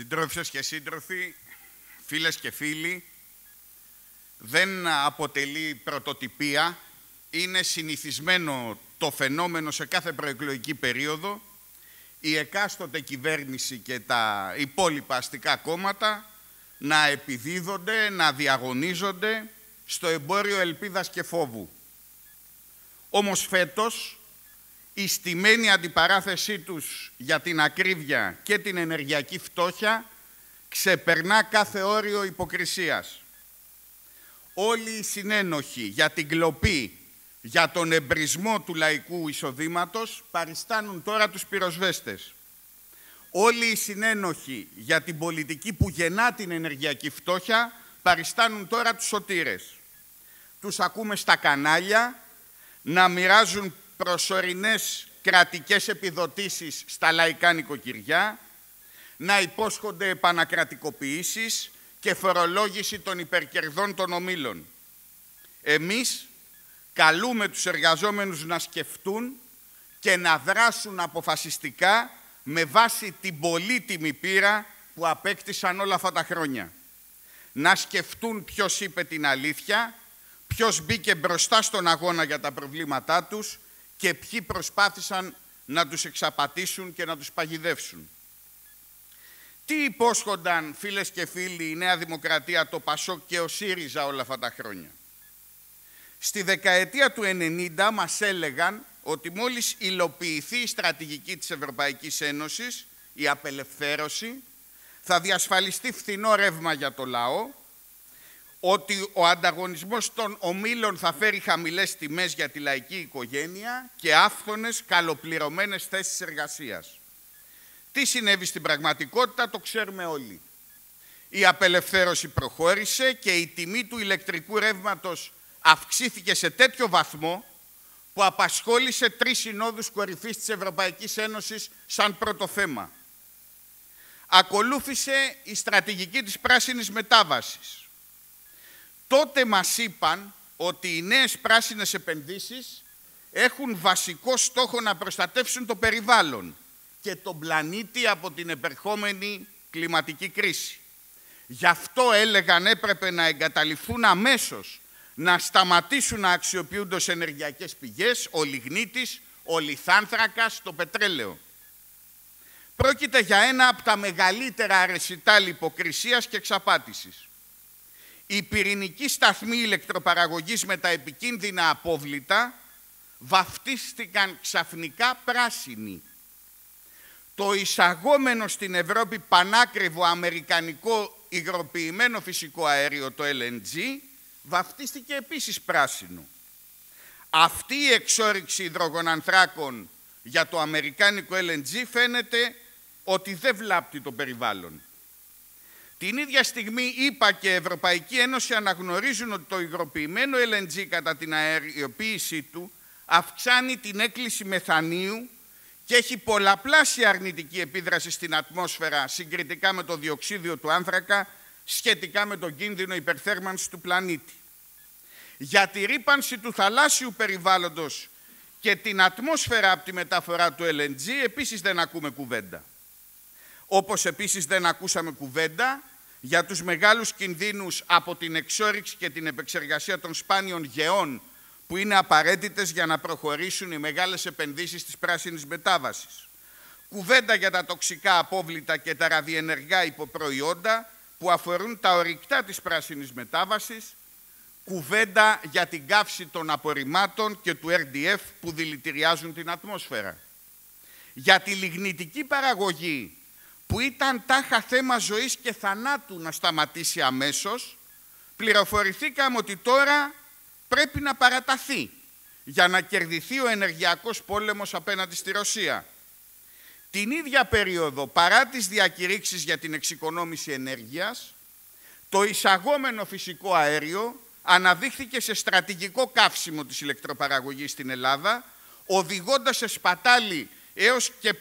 Συντρόφισσες και σύντροφοι, φίλες και φίλοι, δεν αποτελεί πρωτοτυπία. Είναι συνηθισμένο το φαινόμενο σε κάθε προεκλογική περίοδο. Η εκάστοτε κυβέρνηση και τα υπόλοιπα αστικά κόμματα να επιδίδονται, να διαγωνίζονται στο εμπόριο ελπίδας και φόβου. Όμως φέτος, η στημένη αντιπαράθεσή τους για την ακρίβεια και την ενεργειακή φτώχεια ξεπερνά κάθε όριο υποκρισίας. Όλοι οι συνένοχοι για την κλοπή, για τον εμπρισμό του λαϊκού εισοδήματος παριστάνουν τώρα τους πυροσβέστες. Όλοι οι συνένοχοι για την πολιτική που γεννά την ενεργειακή φτώχεια παριστάνουν τώρα τους σωτήρες. Τους ακούμε στα κανάλια να μοιράζουν προσωρινές κρατικές επιδοτήσεις στα λαϊκά νοικοκυριά, να υπόσχονται επανακρατικοποιήσεις και φορολόγηση των υπερκερδών των ομίλων. Εμείς καλούμε τους εργαζόμενους να σκεφτούν και να δράσουν αποφασιστικά με βάση την πολύτιμη πείρα που απέκτησαν όλα αυτά τα χρόνια. Να σκεφτούν ποιος είπε την αλήθεια, ποιος μπήκε μπροστά στον αγώνα για τα προβλήματά τους και ποιοι προσπάθησαν να τους εξαπατήσουν και να τους παγιδεύσουν. Τι υπόσχονταν, φίλες και φίλοι, η Νέα Δημοκρατία, το ΠΑΣΟΚ και ο ΣΥΡΙΖΑ όλα αυτά τα χρόνια? Στη δεκαετία του 90 μας έλεγαν ότι μόλις υλοποιηθεί η στρατηγική της Ευρωπαϊκής Ένωσης, η απελευθέρωση, θα διασφαλιστεί φθηνό ρεύμα για το λαό, ότι ο ανταγωνισμός των ομίλων θα φέρει χαμηλές τιμές για τη λαϊκή οικογένεια και άφθονες, καλοπληρωμένες θέσεις εργασίας. Τι συνέβη στην πραγματικότητα το ξέρουμε όλοι. Η απελευθέρωση προχώρησε και η τιμή του ηλεκτρικού ρεύματος αυξήθηκε σε τέτοιο βαθμό που απασχόλησε 3 συνόδους κορυφής της Ευρωπαϊκής Ένωσης σαν πρώτο θέμα. Ακολούθησε η στρατηγική της πράσινης μετάβασης. Τότε μας είπαν ότι οι νέες πράσινες επενδύσεις έχουν βασικό στόχο να προστατεύσουν το περιβάλλον και τον πλανήτη από την επερχόμενη κλιματική κρίση. Γι' αυτό έλεγαν έπρεπε να εγκαταλειφθούν αμέσως, να σταματήσουν να αξιοποιούνται ως ενεργειακές πηγές, ο λιγνίτης, ο λιθάνθρακας, το πετρέλαιο. Πρόκειται για ένα από τα μεγαλύτερα αρεσιτάλ υποκρισίας και εξαπάτησης. Η πυρηνική σταθμή ηλεκτροπαραγωγής με τα επικίνδυνα απόβλητα βαφτίστηκαν ξαφνικά πράσινοι. Το εισαγόμενο στην Ευρώπη πανάκριβο αμερικανικό υγροποιημένο φυσικό αέριο, το LNG, βαφτίστηκε επίσης πράσινο. Αυτή η εξόρυξη υδρογονανθράκων για το αμερικάνικο LNG φαίνεται ότι δεν βλάπτει το περιβάλλον. Την ίδια στιγμή ΗΠΑ και η Ευρωπαϊκή Ένωση αναγνωρίζουν ότι το υγροποιημένο LNG κατά την αεριοποίησή του αυξάνει την έκκληση μεθανίου και έχει πολλαπλάσια αρνητική επίδραση στην ατμόσφαιρα συγκριτικά με το διοξίδιο του άνθρακα, σχετικά με τον κίνδυνο υπερθέρμανσης του πλανήτη. Για τη ρύπανση του θαλάσσιου περιβάλλοντος και την ατμόσφαιρα από τη μεταφορά του LNG επίσης δεν ακούμε κουβέντα. Όπως επίσης δεν ακούσαμε κουβέντα για τους μεγάλους κινδύνους από την εξόρυξη και την επεξεργασία των σπάνιων γεών που είναι απαραίτητες για να προχωρήσουν οι μεγάλες επενδύσεις της πράσινης μετάβασης. Κουβέντα για τα τοξικά απόβλητα και τα ραδιενεργά υποπροϊόντα που αφορούν τα ορυκτά της πράσινης μετάβασης, κουβέντα για την καύση των απορριμμάτων και του RDF που δηλητηριάζουν την ατμόσφαιρα. Για τη λιγνητική παραγωγή, που ήταν τάχα θέμα ζωής και θανάτου να σταματήσει αμέσως, πληροφορηθήκαμε ότι τώρα πρέπει να παραταθεί για να κερδιθεί ο ενεργειακός πόλεμος απέναντι στη Ρωσία. Την ίδια περίοδο, παρά τις διακηρύξεις για την εξοικονόμηση ενέργειας, το εισαγόμενο φυσικό αέριο αναδείχθηκε σε στρατηγικό καύσιμο της ηλεκτροπαραγωγής στην Ελλάδα, οδηγώντας σε σπατάλη έως και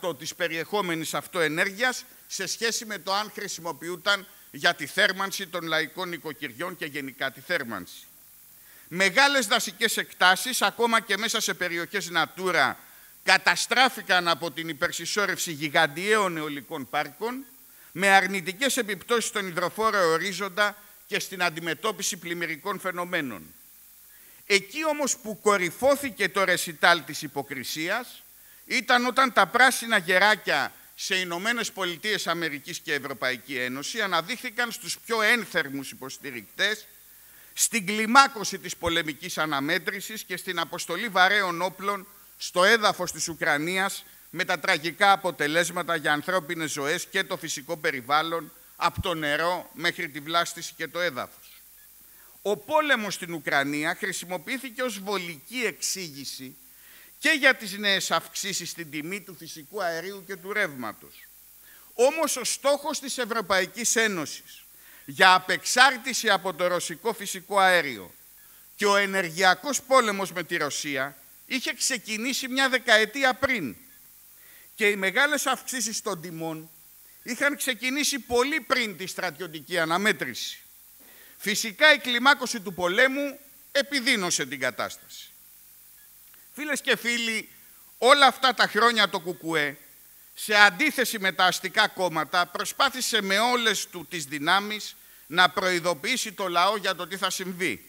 50% της περιεχόμενης αυτοενέργειας σε σχέση με το αν χρησιμοποιούταν για τη θέρμανση των λαϊκών οικοκυριών και γενικά τη θέρμανση. Μεγάλες δασικές εκτάσεις, ακόμα και μέσα σε περιοχές Natura, καταστράφηκαν από την υπερσυσσόρευση γιγαντιαίων αιωλικών πάρκων με αρνητικές επιπτώσεις στον υδροφόρο ορίζοντα και στην αντιμετώπιση πλημμυρικών φαινομένων. Εκεί όμως που κορυφώθηκε το ρεσιτάλ της υποκρισίας ήταν όταν τα πράσινα γεράκια σε Ηνωμένες Πολιτείες Αμερικής και Ευρωπαϊκή Ένωση αναδείχθηκαν στους πιο ένθερμους υποστηρικτές στην κλιμάκωση της πολεμικής αναμέτρησης και στην αποστολή βαρέων όπλων στο έδαφος της Ουκρανίας με τα τραγικά αποτελέσματα για ανθρώπινες ζωές και το φυσικό περιβάλλον από το νερό μέχρι τη βλάστηση και το έδαφος. Ο πόλεμος στην Ουκρανία χρησιμοποιήθηκε ως βολική εξήγηση και για τις νέες αυξήσεις στην τιμή του φυσικού αερίου και του ρεύματος. Όμως ο στόχος της Ευρωπαϊκής Ένωσης για απεξάρτηση από το ρωσικό φυσικό αέριο και ο ενεργειακός πόλεμος με τη Ρωσία είχε ξεκινήσει μια δεκαετία πριν και οι μεγάλες αυξήσεις των τιμών είχαν ξεκινήσει πολύ πριν τη στρατιωτική αναμέτρηση. Φυσικά η κλιμάκωση του πολέμου επιδίνωσε την κατάσταση. Φίλες και φίλοι, όλα αυτά τα χρόνια το ΚΚΕ, σε αντίθεση με τα αστικά κόμματα, προσπάθησε με όλες του τις δυνάμεις να προειδοποιήσει το λαό για το τι θα συμβεί.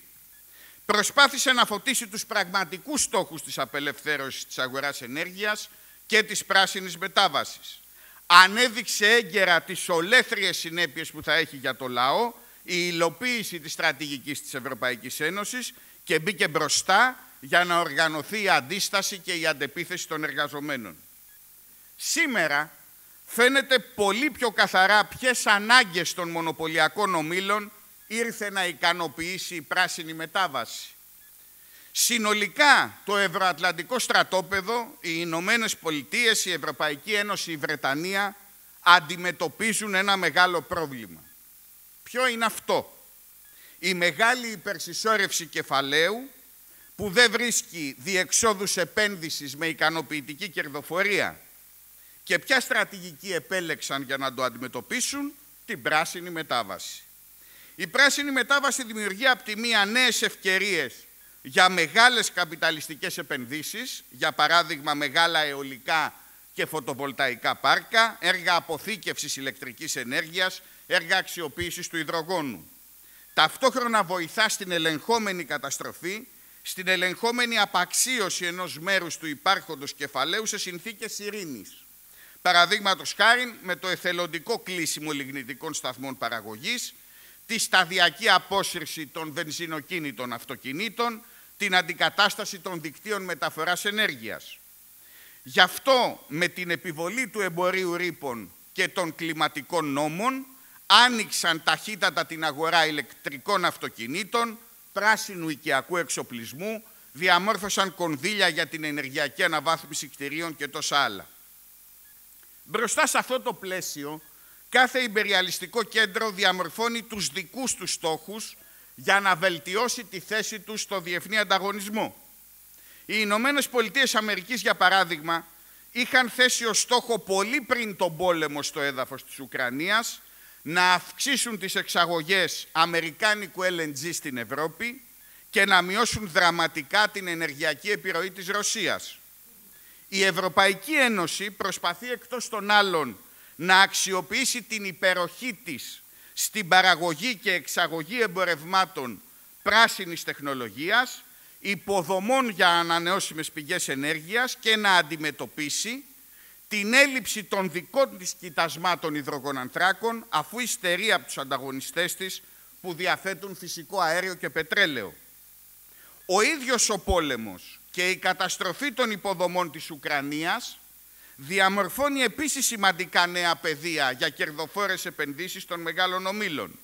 Προσπάθησε να φωτίσει τους πραγματικούς στόχους της απελευθέρωσης της αγοράς ενέργειας και της πράσινης μετάβασης. Ανέδειξε έγκαιρα τις ολέθριες συνέπειες που θα έχει για το λαό η υλοποίηση της στρατηγικής της Ευρωπαϊκής Ένωσης και μπήκε μπροστά για να οργανωθεί η αντίσταση και η αντεπίθεση των εργαζομένων. Σήμερα φαίνεται πολύ πιο καθαρά ποιες ανάγκες των μονοπωλιακών ομίλων ήρθε να ικανοποιήσει η πράσινη μετάβαση. Συνολικά το ευρωατλαντικό στρατόπεδο, οι Ηνωμένες Πολιτείες, η Ευρωπαϊκή Ένωση, η Βρετανία αντιμετωπίζουν ένα μεγάλο πρόβλημα. Ποιο είναι αυτό? Η μεγάλη υπερσυσσόρευση κεφαλαίου που δεν βρίσκει διεξόδους επένδυσης με ικανοποιητική κερδοφορία. Και ποια στρατηγική επέλεξαν για να το αντιμετωπίσουν? Την πράσινη μετάβαση. Η πράσινη μετάβαση δημιουργεί από τη μία νέες ευκαιρίες για μεγάλες καπιταλιστικές επενδύσεις, για παράδειγμα μεγάλα αιωλικά και φωτοβολταϊκά πάρκα, έργα αποθήκευσης ηλεκτρικής ενέργειας, έργα αξιοποίησης του υδρογόνου. Ταυτόχρονα βοηθά στην ελεγχόμενη καταστροφή, στην ελεγχόμενη απαξίωση ενός μέρους του υπάρχοντος κεφαλαίου σε συνθήκες ειρήνης. Παραδείγματος χάριν με το εθελοντικό κλείσιμο λιγνητικών σταθμών παραγωγής, τη σταδιακή απόσυρση των βενζινοκίνητων αυτοκινήτων, την αντικατάσταση των δικτύων μεταφοράς ενέργειας. Γι' αυτό με την επιβολή του εμπορίου ρήπων και των κλιματικών νόμων άνοιξαν ταχύτατα την αγορά ηλεκτρικών αυτοκινήτων, πράσινου οικιακού εξοπλισμού, διαμόρφωσαν κονδύλια για την ενεργειακή αναβάθμιση κτηρίων και τόσα άλλα. Μπροστά σε αυτό το πλαίσιο, κάθε ιμπεριαλιστικό κέντρο διαμορφώνει τους δικούς του στόχους για να βελτιώσει τη θέση του στο διεθνή ανταγωνισμό. Οι Ηνωμένες Πολιτείες Αμερικής, για παράδειγμα, είχαν θέσει ως στόχο πολύ πριν τον πόλεμο στο έδαφος της Ουκρανίας να αυξήσουν τις εξαγωγές αμερικάνικου LNG στην Ευρώπη και να μειώσουν δραματικά την ενεργειακή επιρροή της Ρωσίας. Η Ευρωπαϊκή Ένωση προσπαθεί εκτός των άλλων να αξιοποιήσει την υπεροχή της στην παραγωγή και εξαγωγή εμπορευμάτων πράσινης τεχνολογίας, υποδομών για ανανεώσιμες πηγές ενέργειας και να αντιμετωπίσει την έλλειψη των δικών της κοιτασμάτων υδρογονανθράκων αφού υστερεί από τους ανταγωνιστές της που διαθέτουν φυσικό αέριο και πετρέλαιο. Ο ίδιος ο πόλεμος και η καταστροφή των υποδομών της Ουκρανίας διαμορφώνει επίσης σημαντικά νέα πεδία για κερδοφόρες επενδύσεις των μεγάλων ομίλων.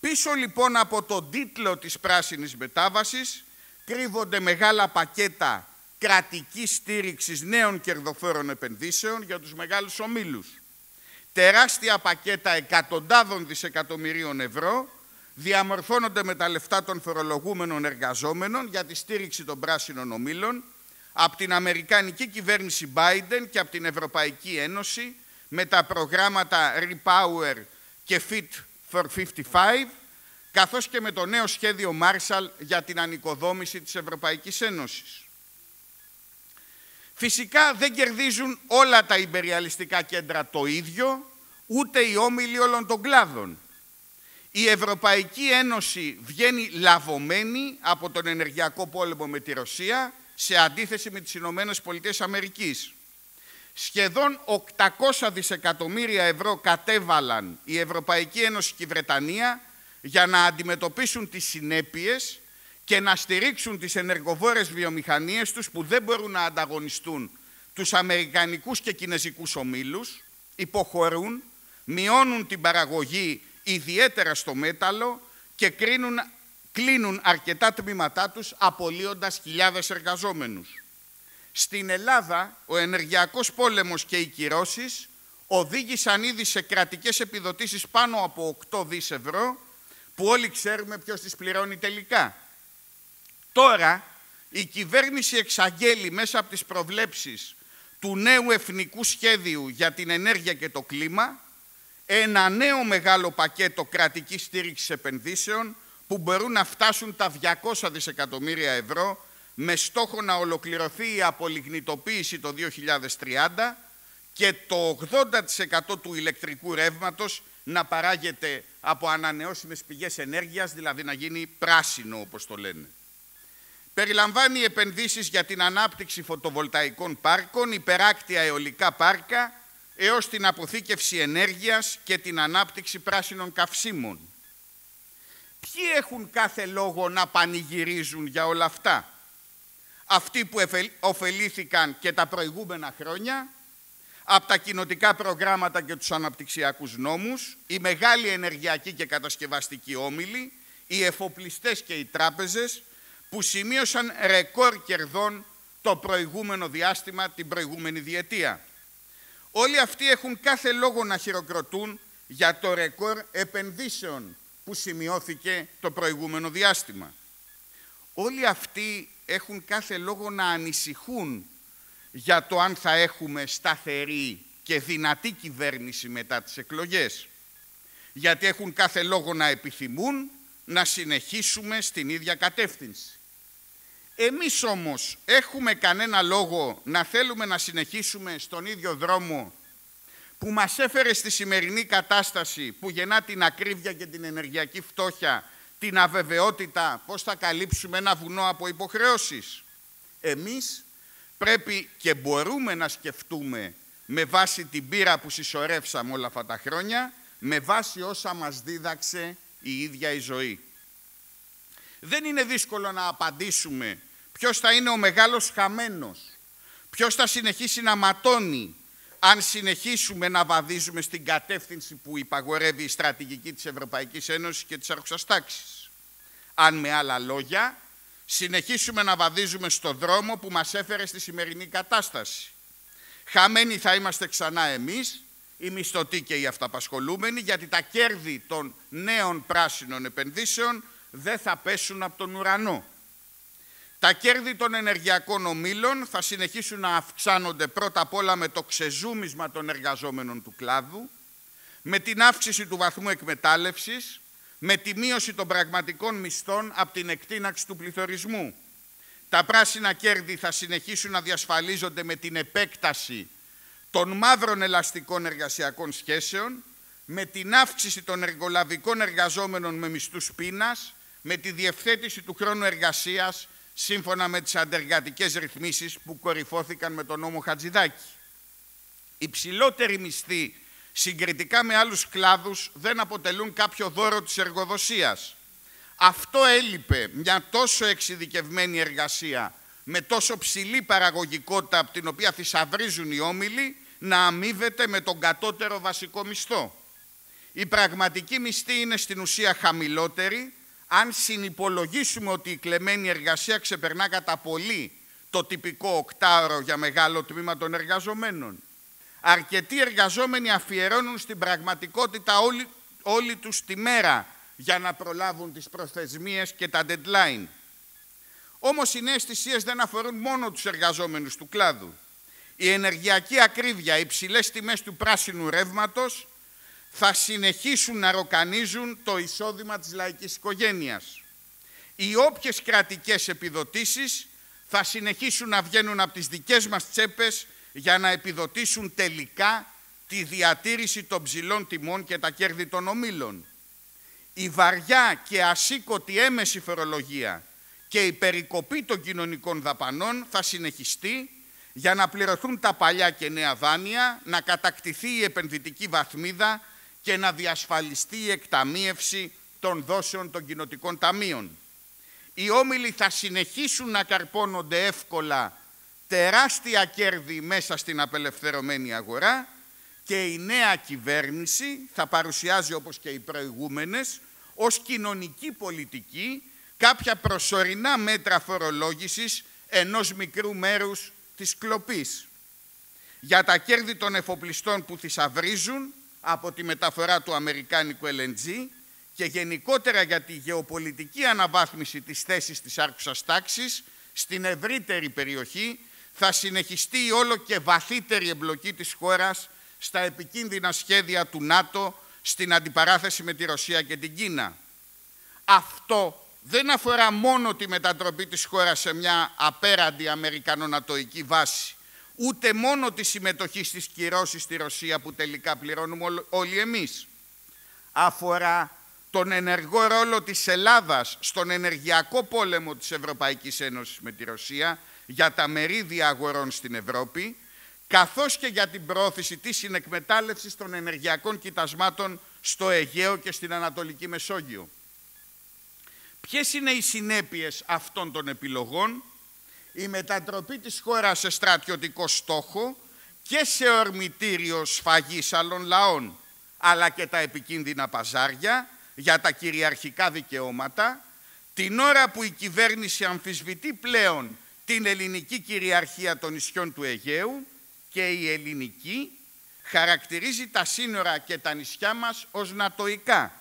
Πίσω λοιπόν από τον τίτλο της πράσινης μετάβασης κρύβονται μεγάλα πακέτα κρατικής στήριξης νέων κερδοφόρων επενδύσεων για τους μεγάλους ομίλους. Τεράστια πακέτα εκατοντάδων δισεκατομμυρίων ευρώ διαμορφώνονται με τα λεφτά των φορολογούμενων εργαζόμενων για τη στήριξη των πράσινων ομίλων από την Αμερικανική κυβέρνηση Biden και από την Ευρωπαϊκή Ένωση με τα προγράμματα Repower και Fit for 55, καθώς και με το νέο σχέδιο Marshall για την ανοικοδόμηση της Ευρωπαϊκής Ένωσης. Φυσικά δεν κερδίζουν όλα τα υπεριαλιστικά κέντρα το ίδιο, ούτε οι όμιλοι όλων των κλάδων. Η Ευρωπαϊκή Ένωση βγαίνει λαβωμένη από τον ενεργειακό πόλεμο με τη Ρωσία, σε αντίθεση με τις ΗΠΑ. Σχεδόν 800 δισεκατομμύρια ευρώ κατέβαλαν η Ευρωπαϊκή Ένωση και η Βρετανία για να αντιμετωπίσουν τις συνέπειες και να στηρίξουν τις ενεργοβόρες βιομηχανίες τους που δεν μπορούν να ανταγωνιστούν τους αμερικανικούς και κινεζικούς ομίλους, υποχωρούν, μειώνουν την παραγωγή ιδιαίτερα στο μέταλλο και κλείνουν αρκετά τμήματά τους, απολύοντας χιλιάδες εργαζόμενους. Στην Ελλάδα, ο ενεργειακός πόλεμος και οι κυρώσεις οδήγησαν ήδη σε κρατικές επιδοτήσεις πάνω από 8 δις ευρώ, που όλοι ξέρουμε ποιος τις πληρώνει τελικά. Τώρα, η κυβέρνηση εξαγγέλει μέσα από τις προβλέψεις του νέου εθνικού σχέδιου για την ενέργεια και το κλίμα ένα νέο μεγάλο πακέτο κρατικής στήριξης επενδύσεων που μπορούν να φτάσουν τα 200 δισεκατομμύρια ευρώ με στόχο να ολοκληρωθεί η απολιγνητοποίηση το 2030 και το 80% του ηλεκτρικού ρεύματος να παράγεται από ανανεώσιμες πηγές ενέργειας, δηλαδή να γίνει πράσινο όπως το λένε. Περιλαμβάνει επενδύσεις για την ανάπτυξη φωτοβολταϊκών πάρκων, υπεράκτια αιωλικά πάρκα, έως την αποθήκευση ενέργειας και την ανάπτυξη πράσινων καυσίμων. Ποιοι έχουν κάθε λόγο να πανηγυρίζουν για όλα αυτά? Αυτοί που ωφελήθηκαν και τα προηγούμενα χρόνια από τα κοινοτικά προγράμματα και τους αναπτυξιακούς νόμους, οι μεγάλοι ενεργειακοί και κατασκευαστικοί όμιλοι, οι εφοπλιστές και οι τράπεζες, που σημείωσαν ρεκόρ κερδών το προηγούμενο διάστημα, την προηγούμενη διετία. Όλοι αυτοί έχουν κάθε λόγο να χειροκροτούν για το ρεκόρ επενδύσεων που σημειώθηκε το προηγούμενο διάστημα. Όλοι αυτοί έχουν κάθε λόγο να ανησυχούν για το αν θα έχουμε σταθερή και δυνατή κυβέρνηση μετά τις εκλογές. Γιατί έχουν κάθε λόγο να επιθυμούν να συνεχίσουμε στην ίδια κατεύθυνση. Εμείς όμως έχουμε κανένα λόγο να θέλουμε να συνεχίσουμε στον ίδιο δρόμο που μας έφερε στη σημερινή κατάσταση που γεννά την ακρίβεια και την ενεργειακή φτώχεια, την αβεβαιότητα, πώς θα καλύψουμε ένα βουνό από υποχρεώσεις? Εμείς πρέπει και μπορούμε να σκεφτούμε με βάση την πείρα που συσσωρεύσαμε όλα αυτά τα χρόνια, με βάση όσα μας δίδαξε η ίδια η ζωή. Δεν είναι δύσκολο να απαντήσουμε ποιος θα είναι ο μεγάλος χαμένος, ποιος θα συνεχίσει να ματώνει, αν συνεχίσουμε να βαδίζουμε στην κατεύθυνση που υπαγορεύει η στρατηγική της Ευρωπαϊκής Ένωσης και της άρχουσας τάξης. Αν με άλλα λόγια, συνεχίσουμε να βαδίζουμε στον δρόμο που μας έφερε στη σημερινή κατάσταση. Χαμένοι θα είμαστε ξανά εμείς, οι μισθωτοί και οι αυταπασχολούμενοι, γιατί τα κέρδη των νέων πράσινων επενδύσεων δεν θα πέσουν από τον ουρανό. Τα κέρδη των ενεργειακών ομίλων θα συνεχίσουν να αυξάνονται πρώτα απ' όλα με το ξεζούμισμα των εργαζόμενων του κλάδου, με την αύξηση του βαθμού εκμετάλλευσης, με τη μείωση των πραγματικών μισθών από την εκτείναξη του πληθωρισμού. Τα πράσινα κέρδη θα συνεχίσουν να διασφαλίζονται με την επέκταση των μαύρων ελαστικών εργασιακών σχέσεων, με την αύξηση των εργολαβικών εργαζόμενων με μισθούς πείνας, με τη διευθέτηση του χρόνου εργασίας σύμφωνα με τις αντεργατικές ρυθμίσεις που κορυφώθηκαν με τον νόμο Χατζηδάκη. Οι ψηλότεροι μισθοί συγκριτικά με άλλους κλάδους δεν αποτελούν κάποιο δώρο της εργοδοσίας. Αυτό έλειπε μια τόσο εξειδικευμένη εργασία με τόσο ψηλή παραγωγικότητα από την οποία θησαυρίζουν οι όμιλοι να αμείβεται με τον κατώτερο βασικό μισθό. Η πραγματική μισθή είναι στην ουσία χαμηλότερη αν συνυπολογίσουμε ότι η κλεμμένη εργασία ξεπερνά κατά πολύ το τυπικό οκτάωρο για μεγάλο τμήμα των εργαζομένων. Αρκετοί εργαζόμενοι αφιερώνουν στην πραγματικότητα όλη τους τη μέρα για να προλάβουν τις προθεσμίες και τα deadline. Όμως οι νέες θυσίες δεν αφορούν μόνο τους εργαζόμενους του κλάδου. Η ενεργειακή ακρίβεια, οι υψηλές τιμές του πράσινου ρεύματος θα συνεχίσουν να ροκανίζουν το εισόδημα της λαϊκής οικογένειας. Οι όποιες κρατικές επιδοτήσεις θα συνεχίσουν να βγαίνουν από τις δικές μας τσέπες για να επιδοτήσουν τελικά τη διατήρηση των ψηλών τιμών και τα κέρδη των ομίλων. Η βαριά και ασήκωτη έμεση φορολογία και η περικοπή των κοινωνικών δαπανών θα συνεχιστεί για να πληρωθούν τα παλιά και νέα δάνεια, να κατακτηθεί η επενδυτική βαθμίδα και να διασφαλιστεί η εκταμείευση των δόσεων των κοινοτικών ταμείων. Οι όμιλοι θα συνεχίσουν να καρπώνονται εύκολα τεράστια κέρδη μέσα στην απελευθερωμένη αγορά και η νέα κυβέρνηση θα παρουσιάζει, όπως και οι προηγούμενες, ως κοινωνική πολιτική κάποια προσωρινά μέτρα φορολόγησης ενός μικρού μέρους της κλοπής. Για τα κέρδη των εφοπλιστών που θησαυρίζουν από τη μεταφορά του αμερικάνικου LNG και γενικότερα για τη γεωπολιτική αναβάθμιση της θέσης της άρχουσας τάξης στην ευρύτερη περιοχή, θα συνεχιστεί η όλο και βαθύτερη εμπλοκή της χώρας στα επικίνδυνα σχέδια του ΝΑΤΟ στην αντιπαράθεση με τη Ρωσία και την Κίνα. Αυτό δεν αφορά μόνο τη μετατροπή της χώρας σε μια απέραντη αμερικανονατοϊκή βάση, ούτε μόνο τη συμμετοχή στις κυρώσεις στη Ρωσία που τελικά πληρώνουμε όλοι εμείς. Αφορά τον ενεργό ρόλο της Ελλάδας στον ενεργειακό πόλεμο της Ευρωπαϊκής Ένωσης με τη Ρωσία για τα μερίδια αγορών στην Ευρώπη, καθώς και για την προώθηση της συνεκμετάλλευσης των ενεργειακών κοιτασμάτων στο Αιγαίο και στην Ανατολική Μεσόγειο. Ποιες είναι οι συνέπειες αυτών των επιλογών? Η μετατροπή της χώρας σε στρατιωτικό στόχο και σε ορμητήριο σφαγής άλλων λαών, αλλά και τα επικίνδυνα παζάρια για τα κυριαρχικά δικαιώματα, την ώρα που η κυβέρνηση αμφισβητεί πλέον την ελληνική κυριαρχία των νησιών του Αιγαίου και η ελληνική χαρακτηρίζει τα σύνορα και τα νησιά μας ως νατοϊκά.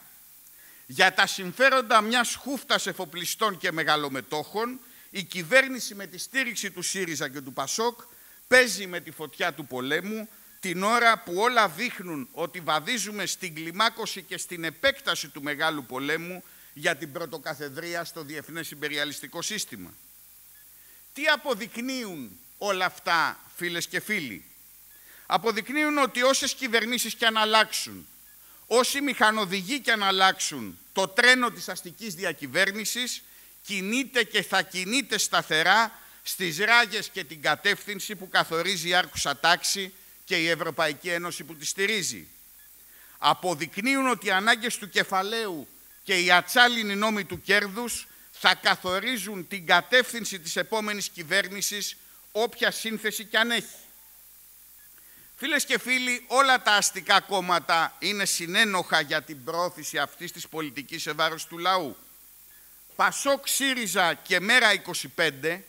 Για τα συμφέροντα μιας χούφτας εφοπλιστών και μεγαλομετόχων, η κυβέρνηση με τη στήριξη του ΣΥΡΙΖΑ και του ΠΑΣΟΚ παίζει με τη φωτιά του πολέμου, την ώρα που όλα δείχνουν ότι βαδίζουμε στην κλιμάκωση και στην επέκταση του Μεγάλου Πολέμου για την πρωτοκαθεδρία στο διεθνές υπεριαλιστικό σύστημα. Τι αποδεικνύουν όλα αυτά, φίλες και φίλοι? Αποδεικνύουν ότι όσες κυβερνήσεις και αν αλλάξουν, όσοι μηχανοδηγοί και αν αλλάξουν, το τρένο της αστικής διακυβέρνησης κινείται και θα κινείται σταθερά στις ράγες και την κατεύθυνση που καθορίζει η άρχουσα τάξη και η Ευρωπαϊκή Ένωση που τη στηρίζει. Αποδεικνύουν ότι οι ανάγκες του κεφαλαίου και οι ατσάλινοι νόμοι του κέρδους θα καθορίζουν την κατεύθυνση της επόμενης κυβέρνησης, όποια σύνθεση κι αν έχει. Φίλες και φίλοι, όλα τα αστικά κόμματα είναι συνένοχα για την προώθηση αυτής της πολιτικής σε βάρος του λαού. ΠΑΣΟΚ, ΣΥΡΙΖΑ και ΜέΡΑ25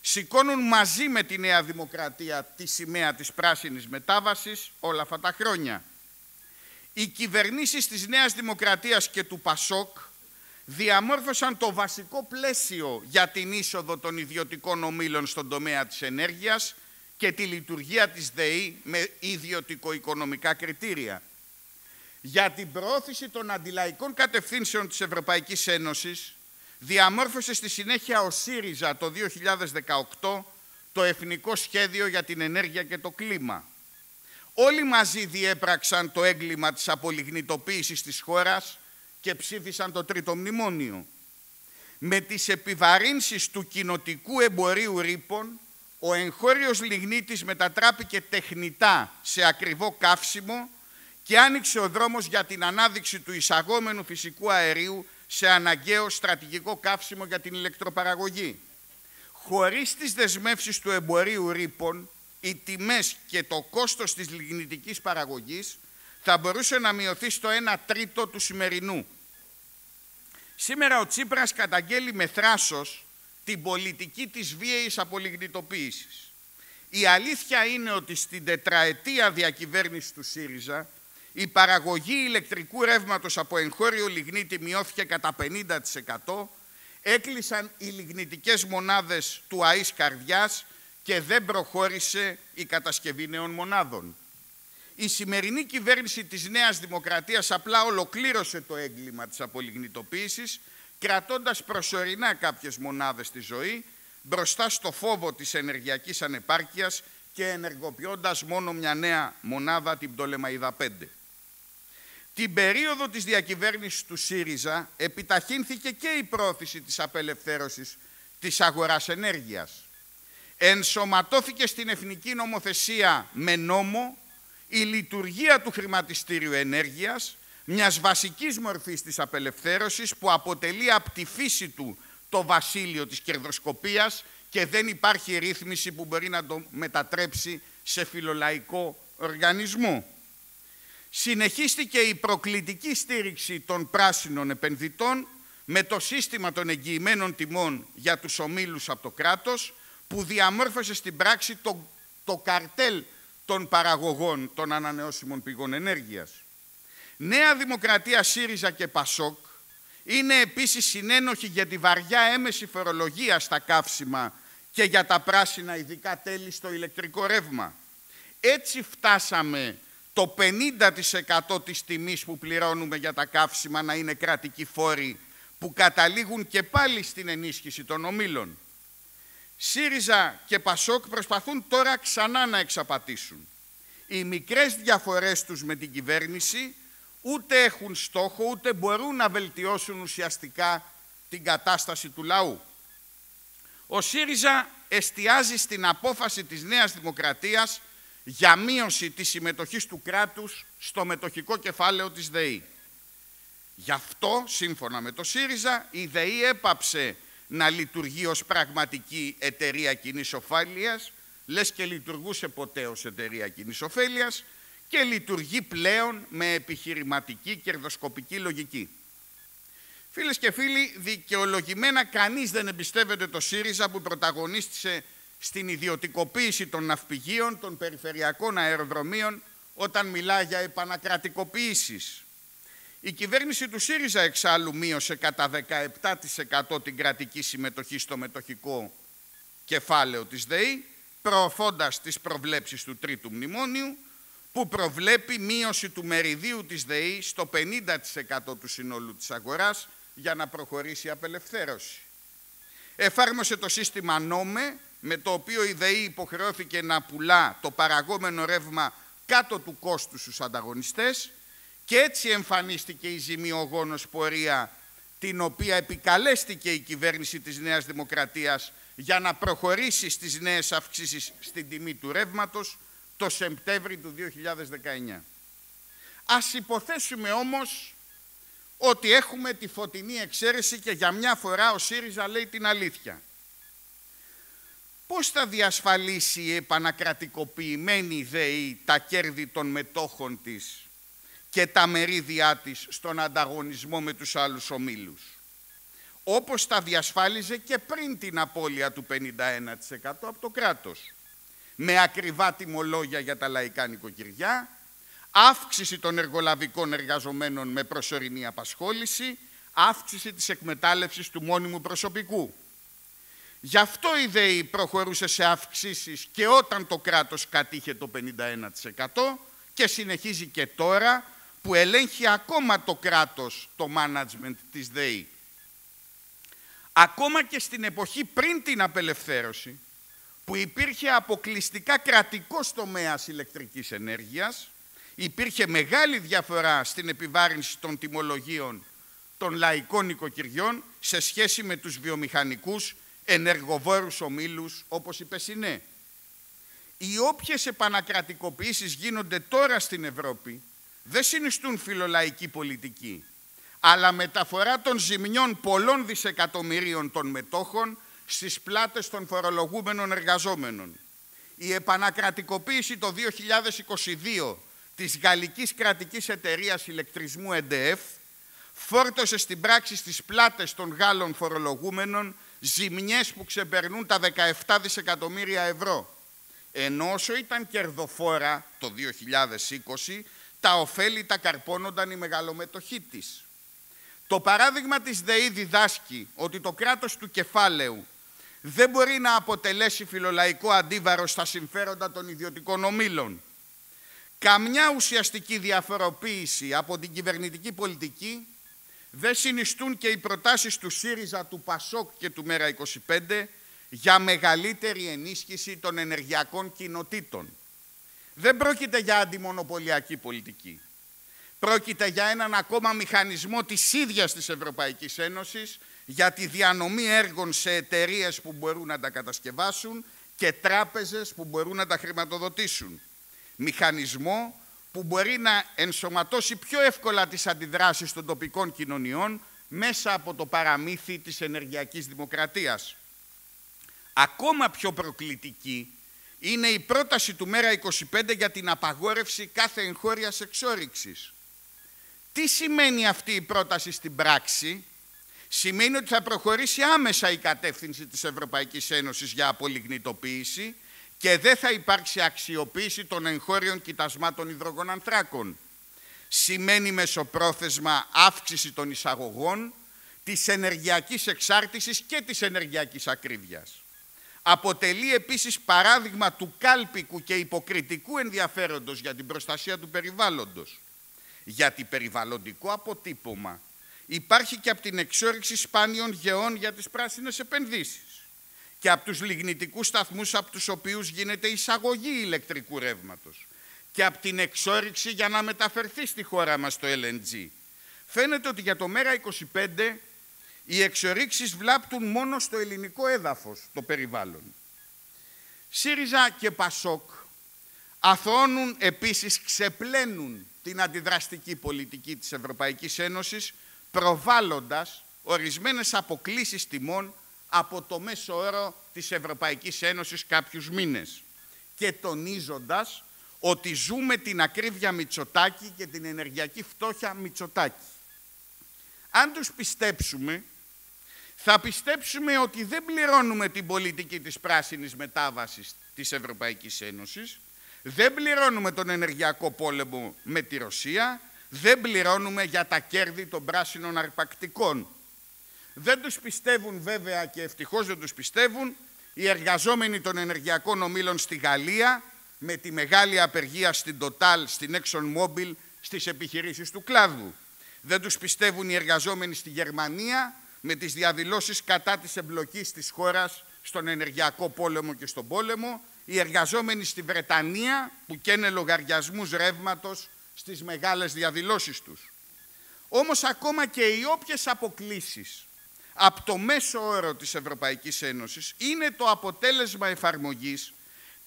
σηκώνουν μαζί με τη Νέα Δημοκρατία τη σημαία της πράσινης μετάβασης όλα αυτά τα χρόνια. Οι κυβερνήσεις της Νέας Δημοκρατίας και του ΠΑΣΟΚ διαμόρφωσαν το βασικό πλαίσιο για την είσοδο των ιδιωτικών ομίλων στον τομέα της ενέργειας και τη λειτουργία της ΔΕΗ με ιδιωτικο-οικονομικά κριτήρια. Για την προώθηση των αντιλαϊκών κατευθύνσεων της Ευρωπαϊκής Ένωσης διαμόρφωσε στη συνέχεια ο ΣΥΡΙΖΑ το 2018 το Εθνικό Σχέδιο για την Ενέργεια και το Κλίμα. Όλοι μαζί διέπραξαν το έγκλημα της απολιγνητοποίησης της χώρας και ψήφισαν το Τρίτο Μνημόνιο. Με τις επιβαρύνσεις του κοινοτικού εμπορίου ρήπων, ο εγχώριος λιγνίτης μετατράπηκε τεχνητά σε ακριβό καύσιμο και άνοιξε ο δρόμος για την ανάδειξη του εισαγόμενου φυσικού αερίου σε αναγκαίο στρατηγικό καύσιμο για την ηλεκτροπαραγωγή. Χωρίς τις δεσμεύσεις του εμπορίου ρήπων, οι τιμές και το κόστος της λιγνητικής παραγωγής θα μπορούσε να μειωθεί στο 1/3 του σημερινού. Σήμερα ο Τσίπρας καταγγέλει με θράσος την πολιτική της βίαιης απολιγνητοποίησης. Η αλήθεια είναι ότι στην τετραετία διακυβέρνηση του ΣΥΡΙΖΑ η παραγωγή ηλεκτρικού ρεύματος από εγχώριο λιγνίτη μειώθηκε κατά 50%, έκλεισαν οι λιγνητικές μονάδες του ΑΗΣ Καρδιάς και δεν προχώρησε η κατασκευή νέων μονάδων. Η σημερινή κυβέρνηση της Νέας Δημοκρατίας απλά ολοκλήρωσε το έγκλημα της απολιγνητοποίησης, κρατώντας προσωρινά κάποιες μονάδες στη ζωή, μπροστά στο φόβο της ενεργειακής ανεπάρκειας και ενεργοποιώντας μόνο μια νέα μονάδα, την Πτολεμαϊδα 5. Την περίοδο της διακυβέρνησης του ΣΥΡΙΖΑ επιταχύνθηκε και η πρόθεση της απελευθέρωσης της αγοράς ενέργειας. Ενσωματώθηκε στην Εθνική Νομοθεσία με νόμο η λειτουργία του χρηματιστήριου ενέργειας, μιας βασικής μορφής της απελευθέρωσης που αποτελεί από τη φύση του το βασίλειο της κερδοσκοπίας και δεν υπάρχει ρύθμιση που μπορεί να το μετατρέψει σε φιλολαϊκό οργανισμό. Συνεχίστηκε η προκλητική στήριξη των πράσινων επενδυτών με το σύστημα των εγγυημένων τιμών για τους ομίλους από το κράτος, που διαμόρφωσε στην πράξη το καρτέλ των παραγωγών των ανανεώσιμων πηγών ενέργειας. Νέα Δημοκρατία, ΣΥΡΙΖΑ και ΠΑΣΟΚ είναι επίσης συνένοχοι για τη βαριά έμεση φορολογία στα καύσιμα και για τα πράσινα ειδικά τέλη στο ηλεκτρικό ρεύμα. Έτσι φτάσαμε το 50% της τιμής που πληρώνουμε για τα καύσιμα να είναι κρατικοί φόροι που καταλήγουν και πάλι στην ενίσχυση των ομίλων. ΣΥΡΙΖΑ και ΠΑΣΟΚ προσπαθούν τώρα ξανά να εξαπατήσουν. Οι μικρές διαφορές τους με την κυβέρνηση ούτε έχουν στόχο, ούτε μπορούν να βελτιώσουν ουσιαστικά την κατάσταση του λαού. Ο ΣΥΡΙΖΑ εστιάζει στην απόφαση της Νέας Δημοκρατίας για μείωση της συμμετοχής του κράτους στο μετοχικό κεφάλαιο της ΔΕΗ. Γι' αυτό, σύμφωνα με το ΣΥΡΙΖΑ, η ΔΕΗ έπαψε να λειτουργεί ως πραγματική εταιρεία κοινής ωφέλειας, λες και λειτουργούσε ποτέ ως εταιρεία κοινής ωφέλειας, και λειτουργεί πλέον με επιχειρηματική κερδοσκοπική λογική. Φίλες και φίλοι, δικαιολογημένα κανείς δεν εμπιστεύεται το ΣΥΡΙΖΑ που πρωταγωνίστησε στην ιδιωτικοποίηση των ναυπηγείων, των περιφερειακών αεροδρομίων, όταν μιλά για επανακρατικοποίησεις. Η κυβέρνηση του ΣΥΡΙΖΑ εξάλλου μείωσε κατά 17% την κρατική συμμετοχή στο μετοχικό κεφάλαιο της ΔΕΗ, προωθώντας τις προβλέψεις του Τρίτου Μνημόνιου, που προβλέπει μείωση του μεριδίου της ΔΕΗ στο 50% του συνόλου της αγοράς για να προχωρήσει η απελευθέρωση. Εφάρμοσε το σύστημα νόμε, με το οποίο η ΔΕΗ υποχρεώθηκε να πουλά το παραγόμενο ρεύμα κάτω του κόστου στους ανταγωνιστές, και έτσι εμφανίστηκε η ζημιογόνος πορεία την οποία επικαλέστηκε η κυβέρνηση της Νέας Δημοκρατίας για να προχωρήσει στις νέες αυξήσεις στην τιμή του ρεύματος το Σεπτέμβρη του 2019. Ας υποθέσουμε όμως ότι έχουμε τη φωτεινή εξαίρεση και για μια φορά ο ΣΥΡΙΖΑ λέει την αλήθεια. Πώς θα διασφαλίσει η επανακρατικοποιημένη ΔΕΗ τα κέρδη των μετόχων της και τα μερίδια της στον ανταγωνισμό με τους άλλους ομίλους, όπως τα διασφάλιζε και πριν την απώλεια του 51% από το κράτος, με ακριβά τιμολόγια για τα λαϊκά νοικοκυριά, αύξηση των εργολαβικών εργαζομένων με προσωρινή απασχόληση, αύξηση της εκμετάλλευσης του μόνιμου προσωπικού. Γι' αυτό η ΔΕΗ προχωρούσε σε αυξήσεις και όταν το κράτος κατήχε το 51%, και συνεχίζει και τώρα που ελέγχει ακόμα το κράτος το management της ΔΕΗ. Ακόμα και στην εποχή πριν την απελευθέρωση, που υπήρχε αποκλειστικά κρατικός τομέας ηλεκτρικής ενέργειας, υπήρχε μεγάλη διαφορά στην επιβάρυνση των τιμολογίων των λαϊκών νοικοκυριών σε σχέση με τους βιομηχανικούς ενεργοβόρους ομίλους όπως η Πεσσινέ. Οι όποιες επανακρατικοποιήσεις γίνονται τώρα στην Ευρώπη δεν συνιστούν φιλολαϊκή πολιτική, αλλά μεταφορά των ζημιών πολλών δισεκατομμυρίων των μετόχων στις πλάτες των φορολογούμενων εργαζόμενων. Η επανακρατικοποίηση το 2022 της γαλλικής κρατικής εταιρείας ηλεκτρισμού EDF φόρτωσε στην πράξη στις πλάτες των Γάλλων φορολογούμενων ζημιές που ξεπερνούν τα 17 δισεκατομμύρια ευρώ. Ενώ όσο ήταν κερδοφόρα το 2020, τα ωφέλη τα καρπώνονταν οι μεγαλομετοχοί της. Το παράδειγμα της ΔΕΗ διδάσκει ότι το κράτος του κεφάλαιου δεν μπορεί να αποτελέσει φιλολαϊκό αντίβαρο στα συμφέροντα των ιδιωτικών ομίλων. Καμιά ουσιαστική διαφοροποίηση από την κυβερνητική πολιτική δεν συνιστούν και οι προτάσεις του ΣΥΡΙΖΑ, του ΠΑΣΟΚ και του ΜΕΡΑ25, για μεγαλύτερη ενίσχυση των ενεργειακών κοινοτήτων. Δεν πρόκειται για αντιμονοπολιακή πολιτική. Πρόκειται για έναν ακόμα μηχανισμό της ίδιας της Ευρωπαϊκής Ένωσης για τη διανομή έργων σε εταιρείες που μπορούν να τα κατασκευάσουν και τράπεζες που μπορούν να τα χρηματοδοτήσουν. Μηχανισμό που μπορεί να ενσωματώσει πιο εύκολα τις αντιδράσεις των τοπικών κοινωνιών μέσα από το παραμύθι της ενεργειακής δημοκρατίας. Ακόμα πιο προκλητική είναι η πρόταση του ΜέΡΑ25 για την απαγόρευση κάθε εγχώριας εξόρυξης. Τι σημαίνει αυτή η πρόταση στην πράξη? Σημαίνει ότι θα προχωρήσει άμεσα η κατεύθυνση της Ευρωπαϊκής Ένωσης για απολιγνητοποίηση και δεν θα υπάρξει αξιοποίηση των εγχώριων κοιτασμάτων υδρογονανθράκων. Σημαίνει μεσοπρόθεσμα αύξηση των εισαγωγών, της ενεργειακής εξάρτησης και της ενεργειακής ακρίβειας. Αποτελεί επίσης παράδειγμα του κάλπικου και υποκριτικού ενδιαφέροντος για την προστασία του περιβάλλοντος. Γιατί περιβαλλοντικό αποτύπωμα υπάρχει και από την εξόρυξη σπάνιων γεών για τις πράσινες επενδύσεις και από τους λιγνητικούς σταθμούς από τους οποίους γίνεται εισαγωγή ηλεκτρικού ρεύματος και από την εξόρυξη για να μεταφερθεί στη χώρα μας το LNG. Φαίνεται ότι για το ΜέΡΑ25 οι εξορύξεις βλάπτουν μόνο στο ελληνικό έδαφος το περιβάλλον. ΣΥΡΙΖΑ και ΠΑΣΟΚ αθωώνουν επίσης, ξεπλένουν την αντιδραστική πολιτική της Ευρωπαϊκής Ένωσης προβάλλοντας ορισμένες αποκλίσεις τιμών από το μέσο όρο της Ευρωπαϊκής Ένωσης κάποιους μήνες και τονίζοντας ότι ζούμε την ακρίβεια Μητσοτάκη και την ενεργειακή φτώχεια Μητσοτάκη. Αν τους πιστέψουμε, θα πιστέψουμε ότι δεν πληρώνουμε την πολιτική της πράσινης μετάβασης της Ευρωπαϊκής Ένωσης, δεν πληρώνουμε τον ενεργειακό πόλεμο με τη Ρωσία, δεν πληρώνουμε για τα κέρδη των πράσινων αρπακτικών. Δεν τους πιστεύουν βέβαια και ευτυχώς δεν τους πιστεύουν οι εργαζόμενοι των ενεργειακών ομίλων στη Γαλλία με τη μεγάλη απεργία στην Total, στην ExxonMobil, στις επιχειρήσεις του κλάδου. Δεν τους πιστεύουν οι εργαζόμενοι στη Γερμανία με τις διαδηλώσεις κατά της εμπλοκής της χώρας στον ενεργειακό πόλεμο και στον πόλεμο, οι εργαζόμενοι στη Βρετανία που καίνε λογαριασμούς ρεύματος στις μεγάλες διαδηλώσεις τους. Όμως ακόμα και οι όποιες αποκλίσεις από το μέσο όρο της Ευρωπαϊκής Ένωσης είναι το αποτέλεσμα εφαρμογής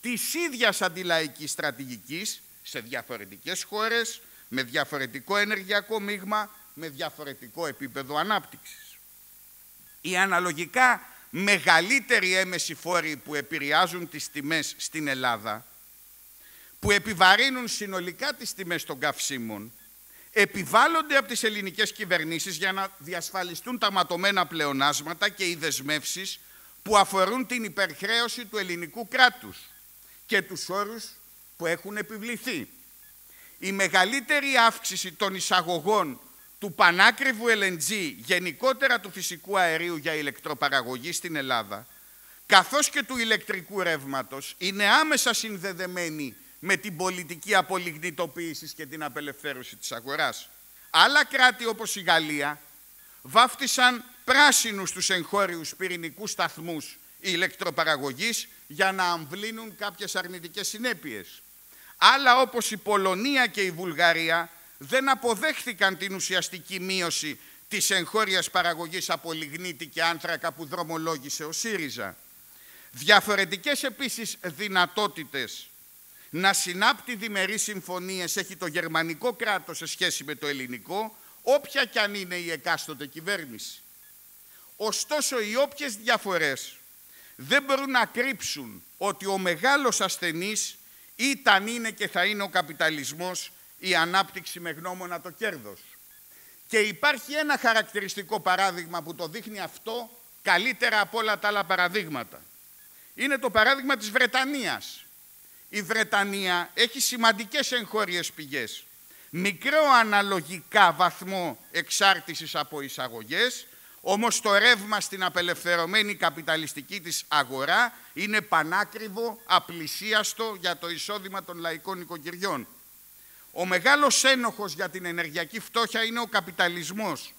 της ίδιας αντιλαϊκής στρατηγικής σε διαφορετικές χώρες, με διαφορετικό ενεργειακό μείγμα, με διαφορετικό επίπεδο ανάπτυξης. Οι αναλογικά μεγαλύτεροι έμμεσοι φόροι που επηρεάζουν τις τιμές στην Ελλάδα, που επιβαρύνουν συνολικά τις τιμές των καυσίμων, επιβάλλονται από τις ελληνικές κυβερνήσεις για να διασφαλιστούν τα ματωμένα πλεονάσματα και οι δεσμεύσεις που αφορούν την υπερχρέωση του ελληνικού κράτους και τους όρους που έχουν επιβληθεί. Η μεγαλύτερη αύξηση των εισαγωγών του πανάκριβου LNG, γενικότερα του φυσικού αερίου για ηλεκτροπαραγωγή στην Ελλάδα, καθώς και του ηλεκτρικού ρεύματος, είναι άμεσα συνδεδεμένη με την πολιτική απολιγνητοποίησης και την απελευθέρωση της αγοράς. Άλλα κράτη όπως η Γαλλία βάφτισαν πράσινους τους εγχώριους πυρηνικούς σταθμούς ηλεκτροπαραγωγής για να αμβλύνουν κάποιες αρνητικές συνέπειες. Άλλα όπως η Πολωνία και η Βουλγαρία δεν αποδέχθηκαν την ουσιαστική μείωση της εγχώριας παραγωγής από λιγνίτη και άνθρακα που δρομολόγησε ο ΣΥΡΙΖΑ. Διαφορετικές επίσης δυνατότητες να συνάπτει διμερείς συμφωνίες έχει το γερμανικό κράτος σε σχέση με το ελληνικό, όποια κι αν είναι η εκάστοτε κυβέρνηση. Ωστόσο, οι όποιες διαφορές δεν μπορούν να κρύψουν ότι ο μεγάλος ασθενής ήταν, είναι και θα είναι ο καπιταλισμός, η ανάπτυξη με γνώμονα το κέρδος. Και υπάρχει ένα χαρακτηριστικό παράδειγμα που το δείχνει αυτό καλύτερα από όλα τα άλλα παραδείγματα. Είναι το παράδειγμα της Βρετανίας. Η Βρετανία έχει σημαντικές εγχώριες πηγές. Μικρό αναλογικά βαθμό εξάρτησης από εισαγωγές, όμως το ρεύμα στην απελευθερωμένη καπιταλιστική της αγορά είναι πανάκριβο, απλησίαστο για το εισόδημα των λαϊκών οικογενειών. Ο μεγάλος ένοχος για την ενεργειακή φτώχεια είναι ο καπιταλισμός.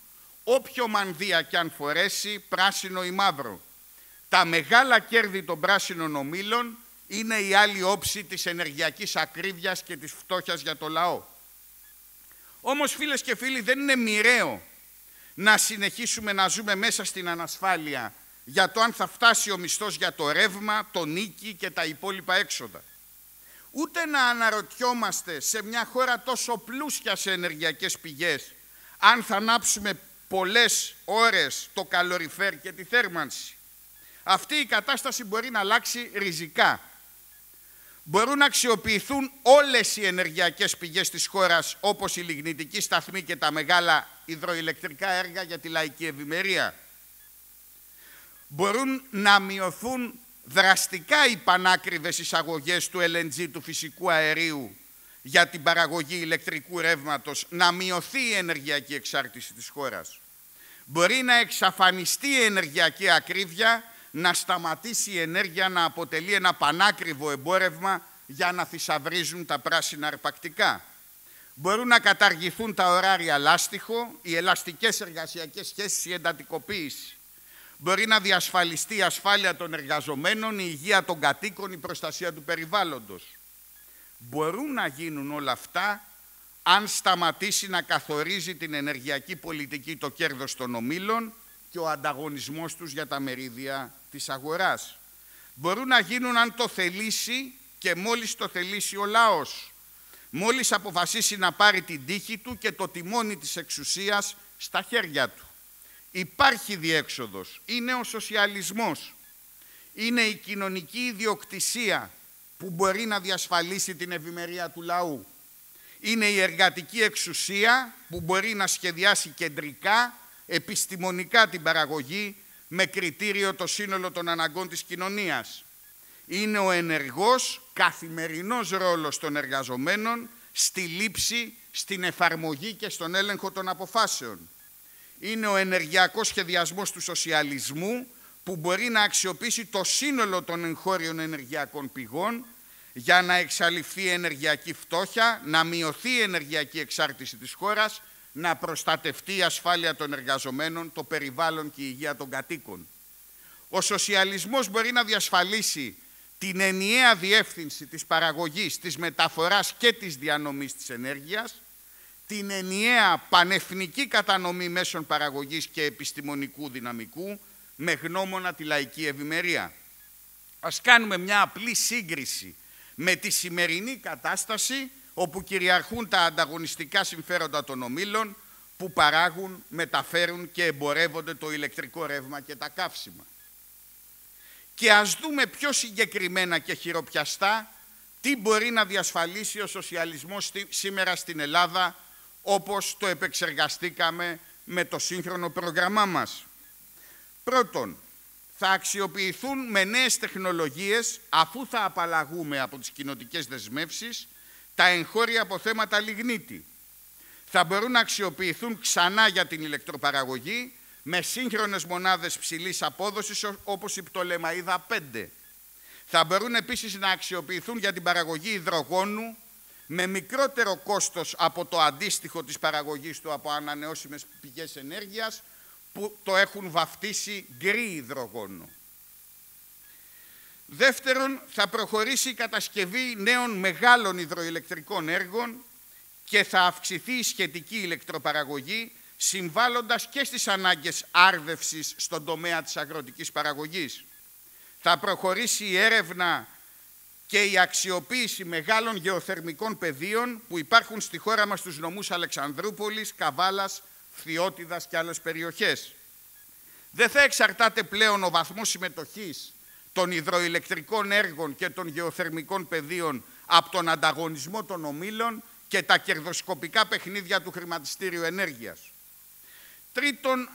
Όποιο μανδύα κι αν φορέσει, πράσινο ή μαύρο. Τα μεγάλα κέρδη των πράσινων ομίλων είναι η άλλη όψη της ενεργειακής ακρίβειας και της φτώχειας για το λαό. Όμως, φίλες και φίλοι, δεν είναι μοιραίο να συνεχίσουμε να ζούμε μέσα στην ανασφάλεια για το αν θα φτάσει ο μισθός για το ρεύμα, το νίκη και τα υπόλοιπα έξοδα. Ούτε να αναρωτιόμαστε σε μια χώρα τόσο πλούσια σε ενεργειακές πηγές αν θα ανάψουμε πολλές ώρες το καλοριφέρ και τη θέρμανση. Αυτή η κατάσταση μπορεί να αλλάξει ριζικά. Μπορούν να αξιοποιηθούν όλες οι ενεργειακές πηγές της χώρας, όπως η λιγνητική σταθμή και τα μεγάλα υδροηλεκτρικά έργα για τη λαϊκή ευημερία. Μπορούν να μειωθούν δραστικά οι πανάκριβες εισαγωγές του LNG, του φυσικού αερίου, για την παραγωγή ηλεκτρικού ρεύματος, να μειωθεί η ενεργειακή εξάρτηση της χώρας. Μπορεί να εξαφανιστεί η ενεργειακή ακρίβεια, να σταματήσει η ενέργεια να αποτελεί ένα πανάκριβο εμπόρευμα για να θησαυρίζουν τα πράσινα αρπακτικά. Μπορούν να καταργηθούν τα ωράρια λάστιχο, οι ελαστικές εργασιακές σχέσεις, η εντατικοποίηση. Μπορεί να διασφαλιστεί η ασφάλεια των εργαζομένων, η υγεία των κατοίκων, η προστασία του περιβάλλοντος. Μπορούν να γίνουν όλα αυτά αν σταματήσει να καθορίζει την ενεργειακή πολιτική το κέρδος των ομίλων και ο ανταγωνισμός τους για τα μερίδια της αγοράς. Μπορούν να γίνουν αν το θελήσει και μόλις το θελήσει ο λαός. Μόλις αποφασίσει να πάρει την τύχη του και το τιμόνι της εξουσίας στα χέρια του. Υπάρχει διέξοδος. Είναι ο σοσιαλισμός. Είναι η κοινωνική ιδιοκτησία που μπορεί να διασφαλίσει την ευημερία του λαού. Είναι η εργατική εξουσία που μπορεί να σχεδιάσει κεντρικά, επιστημονικά την παραγωγή με κριτήριο το σύνολο των αναγκών της κοινωνίας. Είναι ο ενεργός, καθημερινός ρόλος των εργαζομένων στη λήψη, στην εφαρμογή και στον έλεγχο των αποφάσεων. Είναι ο ενεργειακός σχεδιασμός του σοσιαλισμού που μπορεί να αξιοποιήσει το σύνολο των εγχώριων ενεργειακών πηγών για να εξαλειφθεί η ενεργειακή φτώχεια, να μειωθεί η ενεργειακή εξάρτηση της χώρας, να προστατευτεί η ασφάλεια των εργαζομένων, το περιβάλλον και η υγεία των κατοίκων. Ο σοσιαλισμός μπορεί να διασφαλίσει την ενιαία διεύθυνση της παραγωγής, της μεταφοράς και της διανομής της ενέργειας, την ενιαία πανεθνική κατανομή μέσων παραγωγής και επιστημονικού δυναμικού, με γνώμονα τη λαϊκή ευημερία. Ας κάνουμε μια απλή σύγκριση με τη σημερινή κατάσταση όπου κυριαρχούν τα ανταγωνιστικά συμφέροντα των ομίλων που παράγουν, μεταφέρουν και εμπορεύονται το ηλεκτρικό ρεύμα και τα καύσιμα. Και ας δούμε πιο συγκεκριμένα και χειροπιαστά τι μπορεί να διασφαλίσει ο σοσιαλισμός σήμερα στην Ελλάδα, όπως το επεξεργαστήκαμε με το σύγχρονο πρόγραμμά μας. Πρώτον, θα αξιοποιηθούν με νέες τεχνολογίες, αφού θα απαλλαγούμε από τις κοινοτικές δεσμεύσεις, τα εγχώρια αποθέματα λιγνίτη. Θα μπορούν να αξιοποιηθούν ξανά για την ηλεκτροπαραγωγή με σύγχρονες μονάδες ψηλής απόδοσης όπως η Πτολεμαΐδα 5. Θα μπορούν επίσης να αξιοποιηθούν για την παραγωγή υδρογόνου με μικρότερο κόστος από το αντίστοιχο της παραγωγής του από ανανεώσιμες πηγές ενέργειας που το έχουν βαφτίσει γκρι υδρογόνο. Δεύτερον, θα προχωρήσει η κατασκευή νέων μεγάλων υδροηλεκτρικών έργων και θα αυξηθεί η σχετική ηλεκτροπαραγωγή, συμβάλλοντας και στις ανάγκες άρδευσης στον τομέα της αγροτικής παραγωγής. Θα προχωρήσει η έρευνα και η αξιοποίηση μεγάλων γεωθερμικών πεδίων που υπάρχουν στη χώρα μας στους νομούς Αλεξανδρούπολης, Καβάλας, Φθιώτιδας και άλλες περιοχές. Δεν θα εξαρτάται πλέον ο βαθμός συμμετοχής των υδροηλεκτρικών έργων και των γεωθερμικών πεδίων από τον ανταγωνισμό των ομίλων και τα κερδοσκοπικά παιχνίδια του χρηματιστήριου ενέργειας. Τρίτον,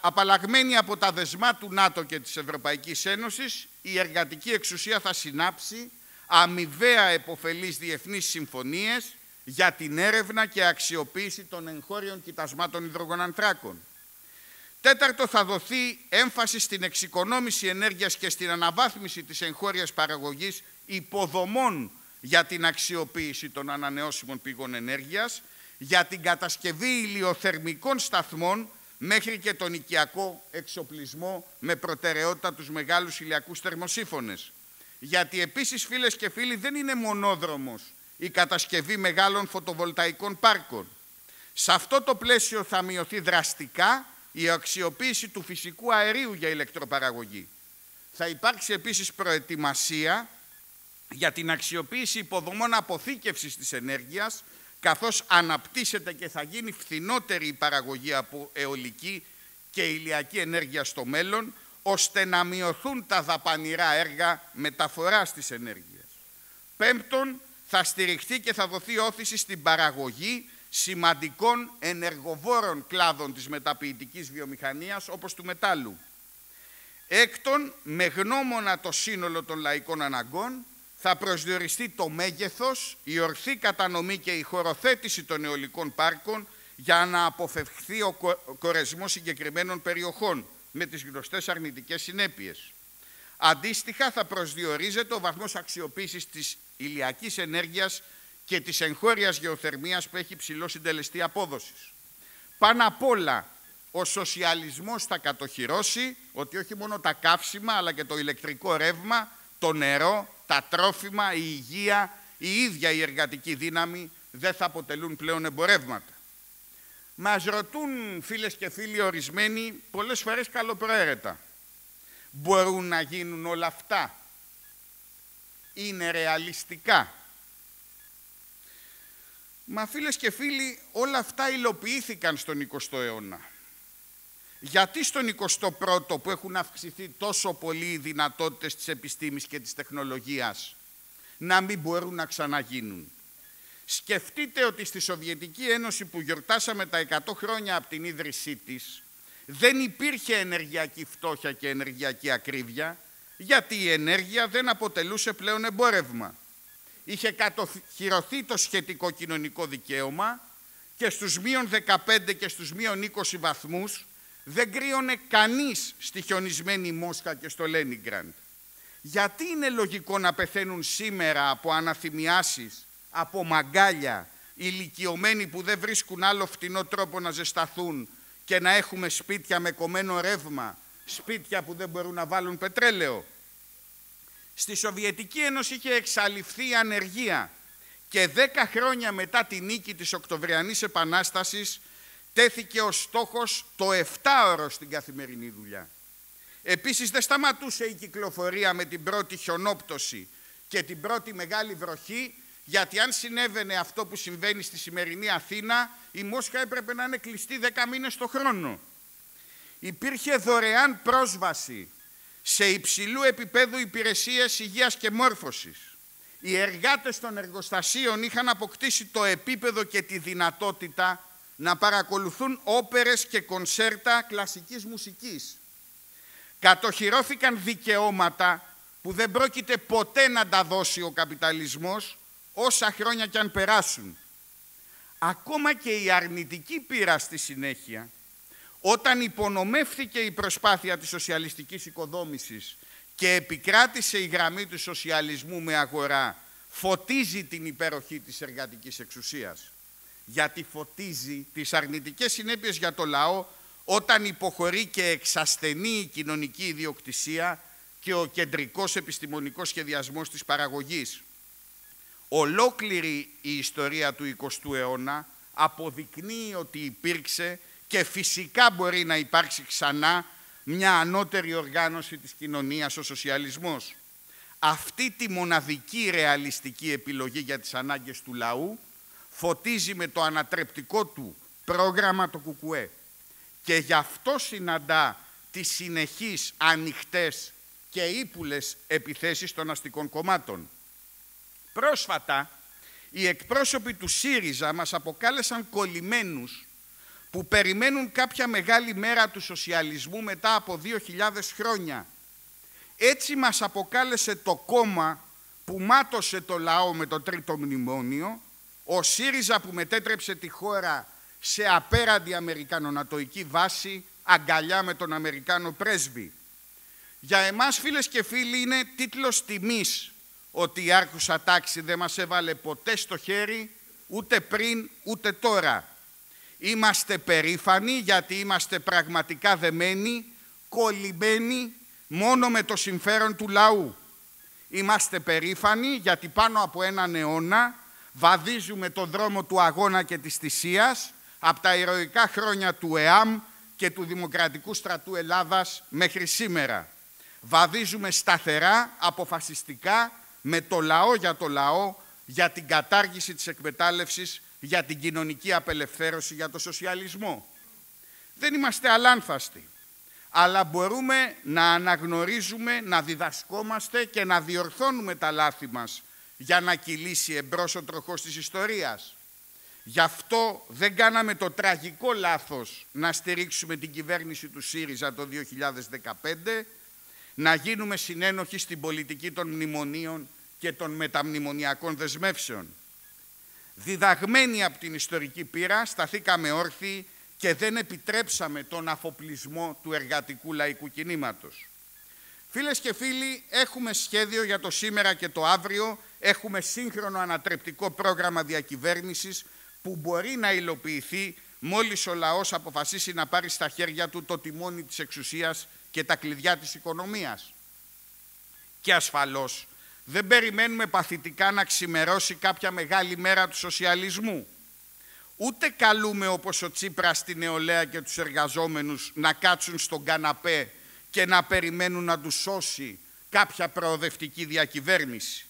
απαλλαγμένη από τα δεσμά του ΝΑΤΟ και της Ευρωπαϊκής Ένωσης, η εργατική εξουσία θα συνάψει αμοιβαία επωφελείς διεθνείς συμφωνίες για την έρευνα και αξιοποίηση των εγχώριων κοιτασμάτων υδρογονανθράκων. Τέταρτο, θα δοθεί έμφαση στην εξοικονόμηση ενέργειας και στην αναβάθμιση της εγχώριας παραγωγής υποδομών για την αξιοποίηση των ανανεώσιμων πηγών ενέργειας, για την κατασκευή ηλιοθερμικών σταθμών μέχρι και τον οικιακό εξοπλισμό με προτεραιότητα τους μεγάλους ηλιακούς θερμοσύφωνες. Γιατί επίσης, φίλες και φίλοι, δεν είναι μονόδρομος η κατασκευή μεγάλων φωτοβολταϊκών πάρκων. Σε αυτό το πλαίσιο θα μειωθεί δραστικά η αξιοποίηση του φυσικού αερίου για ηλεκτροπαραγωγή. Θα υπάρξει επίσης προετοιμασία για την αξιοποίηση υποδομών αποθήκευσης της ενέργειας, καθώς αναπτύσσεται και θα γίνει φθηνότερη η παραγωγή από αιωλική και ηλιακή ενέργεια στο μέλλον, ώστε να μειωθούν τα δαπανηρά έργα μεταφοράς της ενέργειας. Πέμπτον, θα στηριχθεί και θα δοθεί όθηση στην παραγωγή σημαντικών ενεργοβόρων κλάδων της μεταποιητικής βιομηχανίας, όπως του μετάλλου. Έκτον, με γνώμονα το σύνολο των λαϊκών αναγκών, θα προσδιοριστεί το μέγεθος, η ορθή κατανομή και η χωροθέτηση των αιωλικών πάρκων για να αποφευχθεί ο κορεσμός συγκεκριμένων περιοχών με τις γνωστές αρνητικές συνέπειες. Αντίστοιχα, θα προσδιορίζεται ο βαθμός αξιοποίησης της ηλιακής ενέργειας και της εγχώριας γεωθερμίας που έχει ψηλό συντελεστή απόδοσης. Πάνω απ' όλα, ο σοσιαλισμός θα κατοχυρώσει ότι όχι μόνο τα καύσιμα, αλλά και το ηλεκτρικό ρεύμα, το νερό, τα τρόφιμα, η υγεία, η ίδια η εργατική δύναμη δεν θα αποτελούν πλέον εμπορεύματα. Μας ρωτούν, φίλες και φίλοι, ορισμένοι, πολλές φορές καλοπροαίρετα. Μπορούν να γίνουν όλα αυτά? Είναι ρεαλιστικά? Μα, φίλες και φίλοι, όλα αυτά υλοποιήθηκαν στον 20ο αιώνα. Γιατί στον 21ο, που έχουν αυξηθεί τόσο πολύ οι δυνατότητες της επιστήμης και της τεχνολογίας, να μην μπορούν να ξαναγίνουν? Σκεφτείτε ότι στη Σοβιετική Ένωση, που γιορτάσαμε τα 100 χρόνια από την ίδρυσή της, δεν υπήρχε ενεργειακή φτώχεια και ενεργειακή ακρίβεια, γιατί η ενέργεια δεν αποτελούσε πλέον εμπόρευμα. Είχε κατοχυρωθεί το σχετικό κοινωνικό δικαίωμα και στους μείον 15 και στους μείον 20 βαθμούς δεν κρύωνε κανείς στη χιονισμένη Μόσχα και στο Λένιγκραντ. Γιατί είναι λογικό να πεθαίνουν σήμερα από αναθυμιάσεις, από μαγκάλια, ηλικιωμένοι που δεν βρίσκουν άλλο φτηνό τρόπο να ζεσταθούν, και να έχουμε σπίτια με κομμένο ρεύμα, σπίτια που δεν μπορούν να βάλουν πετρέλαιο? Στη Σοβιετική Ένωση είχε εξαλειφθεί η ανεργία και 10 χρόνια μετά τη νίκη της Οκτωβριανής Επανάστασης τέθηκε ως στόχος το 7ωρο στην καθημερινή δουλειά. Επίσης, δεν σταματούσε η κυκλοφορία με την πρώτη χιονόπτωση και την πρώτη μεγάλη βροχή, γιατί αν συνέβαινε αυτό που συμβαίνει στη σημερινή Αθήνα, η Μόσχα έπρεπε να είναι κλειστή 10 μήνες το χρόνο. Υπήρχε δωρεάν πρόσβαση σε υψηλού επίπεδου υπηρεσίες υγείας και μόρφωσης. Οι εργάτες των εργοστασίων είχαν αποκτήσει το επίπεδο και τη δυνατότητα να παρακολουθούν όπερες και κονσέρτα κλασικής μουσικής. Κατοχυρώθηκαν δικαιώματα που δεν πρόκειται ποτέ να τα δώσει ο καπιταλισμός, όσα χρόνια κι αν περάσουν. Ακόμα και η αρνητική πείρα στη συνέχεια, όταν υπονομεύθηκε η προσπάθεια της σοσιαλιστικής οικοδόμησης και επικράτησε η γραμμή του σοσιαλισμού με αγορά, φωτίζει την υπεροχή της εργατικής εξουσίας. Γιατί φωτίζει τις αρνητικές συνέπειες για το λαό, όταν υποχωρεί και εξασθενεί η κοινωνική ιδιοκτησία και ο κεντρικός επιστημονικός σχεδιασμός της παραγωγής. Ολόκληρη η ιστορία του 20ου αιώνα αποδεικνύει ότι υπήρξε και φυσικά μπορεί να υπάρξει ξανά μια ανώτερη οργάνωση της κοινωνίας, ο σοσιαλισμός. Αυτή τη μοναδική ρεαλιστική επιλογή για τις ανάγκες του λαού φωτίζει με το ανατρεπτικό του πρόγραμμα το ΚΚΕ. Και γι' αυτό συναντά τις συνεχείς ανοιχτές και ύπουλες επιθέσεις των αστικών κομμάτων. Πρόσφατα, οι εκπρόσωποι του ΣΥΡΙΖΑ μας αποκάλεσαν κολλημένους που περιμένουν κάποια μεγάλη μέρα του σοσιαλισμού μετά από 2.000 χρόνια. Έτσι μας αποκάλεσε το κόμμα που μάτωσε το λαό με το τρίτο μνημόνιο, ο ΣΥΡΙΖΑ που μετέτρεψε τη χώρα σε απέραντη αμερικανονατοϊκή βάση, αγκαλιά με τον Αμερικάνο πρέσβη. Για εμάς, φίλες και φίλοι, είναι τίτλος τιμής ότι η άρχουσα τάξη δεν μας έβαλε ποτέ στο χέρι, ούτε πριν, ούτε τώρα. Είμαστε περήφανοι γιατί είμαστε πραγματικά δεμένοι, κολλημένοι μόνο με το συμφέρον του λαού. Είμαστε περήφανοι γιατί πάνω από έναν αιώνα βαδίζουμε τον δρόμο του αγώνα και της θυσίας από τα ηρωικά χρόνια του ΕΑΜ και του Δημοκρατικού Στρατού Ελλάδας μέχρι σήμερα. Βαδίζουμε σταθερά, αποφασιστικά, με το λαό για το λαό, για την κατάργηση της εκμετάλλευσης, για την κοινωνική απελευθέρωση, για το σοσιαλισμό. Δεν είμαστε αλάνθαστοι, αλλά μπορούμε να αναγνωρίζουμε, να διδασκόμαστε και να διορθώνουμε τα λάθη μας για να κυλήσει εμπρός ο τροχός της ιστορίας. Γι' αυτό δεν κάναμε το τραγικό λάθος να στηρίξουμε την κυβέρνηση του ΣΥΡΙΖΑ το 2015, να γίνουμε συνένοχοι στην πολιτική των μνημονίων και των μεταμνημονιακών δεσμεύσεων. Διδαγμένοι από την ιστορική πείρα, σταθήκαμε όρθιοι και δεν επιτρέψαμε τον αφοπλισμό του εργατικού λαϊκού κινήματος. Φίλες και φίλοι, έχουμε σχέδιο για το σήμερα και το αύριο, έχουμε σύγχρονο ανατρεπτικό πρόγραμμα διακυβέρνησης που μπορεί να υλοποιηθεί μόλις ο λαός αποφασίσει να πάρει στα χέρια του το τιμόνι της εξουσίας και τα κλειδιά της οικονομίας. Και ασφαλώς, δεν περιμένουμε παθητικά να ξημερώσει κάποια μεγάλη μέρα του σοσιαλισμού. Ούτε καλούμε όπως ο Τσίπρας τη νεολαία και τους εργαζόμενους να κάτσουν στον καναπέ και να περιμένουν να τους σώσει κάποια προοδευτική διακυβέρνηση.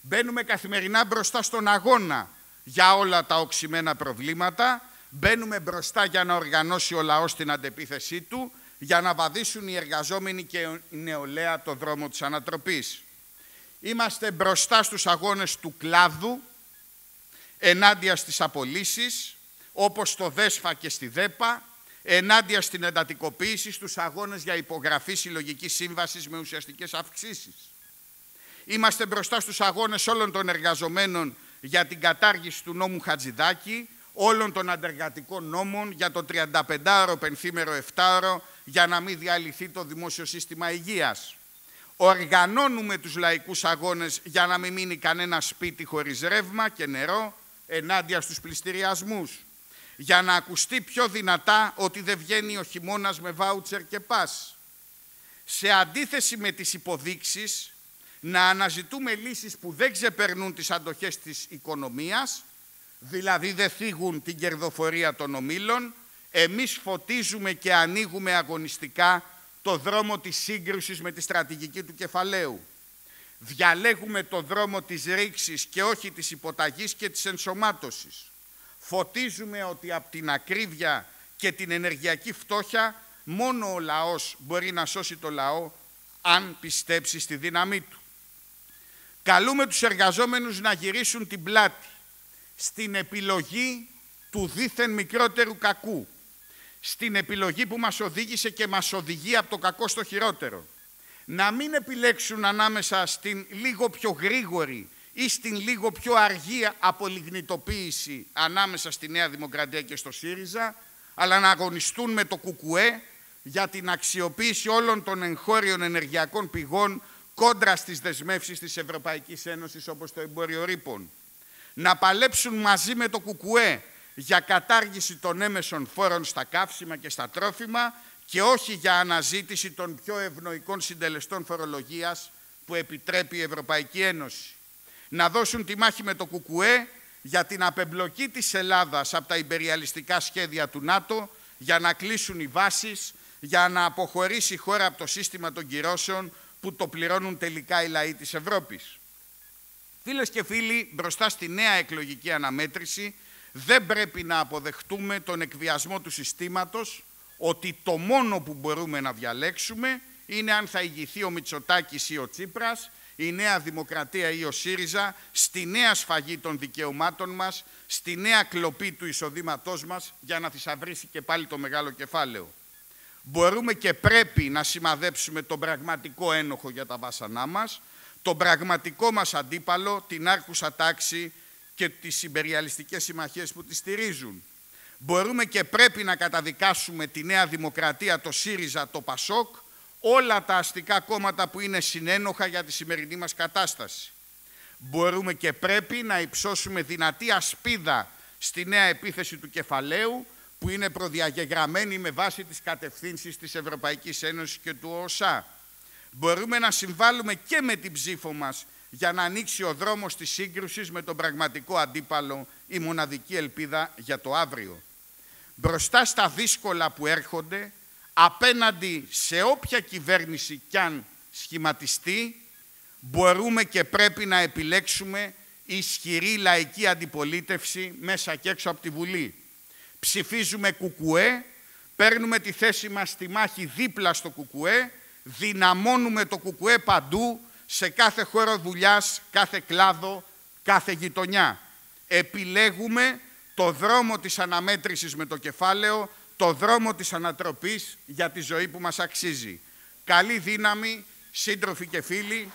Μπαίνουμε καθημερινά μπροστά στον αγώνα για όλα τα οξυμένα προβλήματα, μπαίνουμε μπροστά για να οργανώσει ο λαός την αντεπίθεσή του, για να βαδίσουν οι εργαζόμενοι και η νεολαία το δρόμο της ανατροπής. Είμαστε μπροστά στους αγώνες του κλάδου, ενάντια στις απολύσεις, όπως στο ΔΕΣΦΑ και στη ΔΕΠΑ, ενάντια στην εντατικοποίηση, στους αγώνες για υπογραφή συλλογικής σύμβασης με ουσιαστικές αυξήσεις. Είμαστε μπροστά στους αγώνες όλων των εργαζομένων για την κατάργηση του νόμου Χατζηδάκη, όλων των αντεργατικών νόμων για το 35ωρο, 5ωρο, 7ωρο, για να μην διαλυθεί το δημόσιο σύστημα υγείας. Οργανώνουμε τους λαϊκούς αγώνες για να μην μείνει κανένα σπίτι χωρίς ρεύμα και νερό, ενάντια στους πληστηριασμούς. Για να ακουστεί πιο δυνατά ότι δεν βγαίνει ο χειμώνας με βάουτσερ και πας. Σε αντίθεση με τις υποδείξεις, να αναζητούμε λύσεις που δεν ξεπερνούν τις αντοχές της οικονομίας, δηλαδή δεν θίγουν την κερδοφορία των ομίλων, εμείς φωτίζουμε και ανοίγουμε αγωνιστικά το δρόμο της σύγκρουσης με τη στρατηγική του κεφαλαίου. Διαλέγουμε το δρόμο της ρήξης και όχι της υποταγής και της ενσωμάτωσης. Φωτίζουμε ότι από την ακρίβεια και την ενεργειακή φτώχεια μόνο ο λαός μπορεί να σώσει το λαό αν πιστέψει στη δύναμή του. Καλούμε τους εργαζόμενους να γυρίσουν την πλάτη στην επιλογή του δίθεν μικρότερου κακού, στην επιλογή που μας οδήγησε και μας οδηγεί από το κακό στο χειρότερο. Να μην επιλέξουν ανάμεσα στην λίγο πιο γρήγορη ή στην λίγο πιο αργή απολιγνητοποίηση ανάμεσα στη Νέα Δημοκρατία και στο ΣΥΡΙΖΑ, αλλά να αγωνιστούν με το ΚΚΕ για την αξιοποίηση όλων των εγχώριων ενεργειακών πηγών κόντρα στις δεσμεύσεις της Ευρωπαϊκής Ένωσης όπως το εμπόριο ρήπων. Να παλέψουν μαζί με το ΚΚΕ για κατάργηση των έμεσων φόρων στα καύσιμα και στα τρόφιμα και όχι για αναζήτηση των πιο ευνοϊκών συντελεστών φορολογίας που επιτρέπει η Ευρωπαϊκή Ένωση. Να δώσουν τη μάχη με το ΚΚΕ για την απεμπλοκή της Ελλάδας από τα υπεριαλιστικά σχέδια του ΝΑΤΟ, για να κλείσουν οι βάσεις, για να αποχωρήσει η χώρα από το σύστημα των κυρώσεων που το πληρώνουν τελικά οι λαοί της Ευρώπης. Φίλες και φίλοι, μπροστά στη νέα εκλογική αναμέτρηση, δεν πρέπει να αποδεχτούμε τον εκβιασμό του συστήματος, ότι το μόνο που μπορούμε να διαλέξουμε είναι αν θα ηγηθεί ο Μητσοτάκης ή ο Τσίπρας, η Νέα Δημοκρατία ή ο ΣΥΡΙΖΑ, στη νέα σφαγή των δικαιωμάτων μας, στη νέα κλοπή του εισοδήματός μας, για να θησαυρίσει και πάλι το μεγάλο κεφάλαιο. Μπορούμε και πρέπει να σημαδέψουμε τον πραγματικό ένοχο για τα βάσανά μας, τον πραγματικό μας αντίπαλο, την άρχουσα τάξη και τις υπεριαλιστικές συμμαχίες που τη στηρίζουν. Μπορούμε και πρέπει να καταδικάσουμε τη Νέα Δημοκρατία, το ΣΥΡΙΖΑ, το ΠΑΣΟΚ, όλα τα αστικά κόμματα που είναι συνένοχα για τη σημερινή μας κατάσταση. Μπορούμε και πρέπει να υψώσουμε δυνατή ασπίδα στη νέα επίθεση του κεφαλαίου που είναι προδιαγεγραμμένοι με βάση τις κατευθύνσεις της Ευρωπαϊκής Ένωσης και του ΟΣΑ. Μπορούμε να συμβάλλουμε και με την ψήφο μας για να ανοίξει ο δρόμος της σύγκρουσης με τον πραγματικό αντίπαλο, η μοναδική ελπίδα για το αύριο. Μπροστά στα δύσκολα που έρχονται, απέναντι σε όποια κυβέρνηση κι αν σχηματιστεί, μπορούμε και πρέπει να επιλέξουμε ισχυρή λαϊκή αντιπολίτευση μέσα και έξω από τη Βουλή. Ψηφίζουμε ΚΚΕ, παίρνουμε τη θέση μας στη μάχη δίπλα στο ΚΚΕ, δυναμώνουμε το ΚΚΕ παντού, σε κάθε χώρο δουλειάς, κάθε κλάδο, κάθε γειτονιά. Επιλέγουμε το δρόμο της αναμέτρησης με το κεφάλαιο, το δρόμο της ανατροπής για τη ζωή που μας αξίζει. Καλή δύναμη, σύντροφοι και φίλοι.